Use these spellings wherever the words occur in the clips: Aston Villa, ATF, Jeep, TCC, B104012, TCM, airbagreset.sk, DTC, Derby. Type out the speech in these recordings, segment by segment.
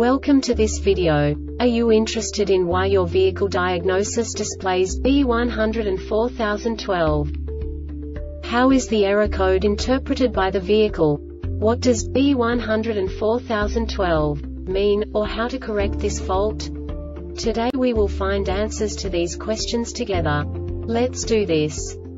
Welcome to this video. Are you interested in why your vehicle diagnosis displays B104012? How is the error code interpreted by the vehicle? What does B104012 mean, or how to correct this fault? Today we will find answers to these questions together. Let's do this.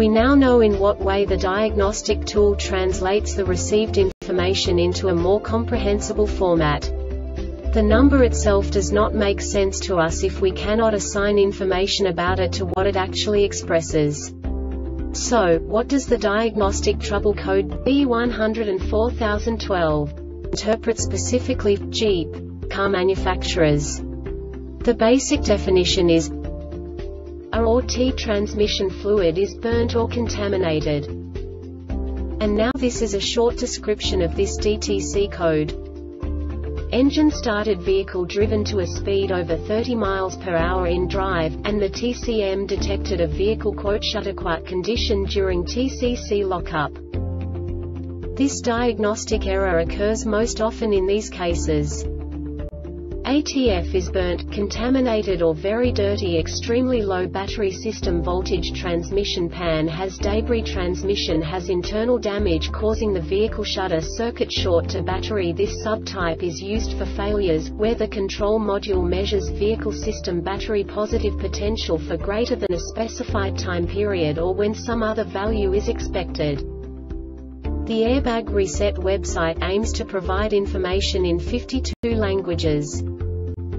We now know in what way the diagnostic tool translates the received information into a more comprehensible format. The number itself does not make sense to us if we cannot assign information about it to what it actually expresses. So, what does the diagnostic trouble code B104012 interpret specifically for Jeep car manufacturers? The basic definition is A or T transmission fluid is burnt or contaminated. And now this is a short description of this DTC code. Engine started vehicle driven to a speed over 30 miles per hour in drive, and the TCM detected a vehicle "shutterquart" condition during TCC lockup. This diagnostic error occurs most often in these cases. ATF is burnt, contaminated or very dirty. Extremely low battery system voltage. Transmission pan has debris. Transmission has internal damage causing the vehicle shutter circuit, short to battery. This subtype is used for failures where the control module measures vehicle system battery positive potential for greater than a specified time period or when some other value is expected. The Airbag Reset website aims to provide information in 52 languages.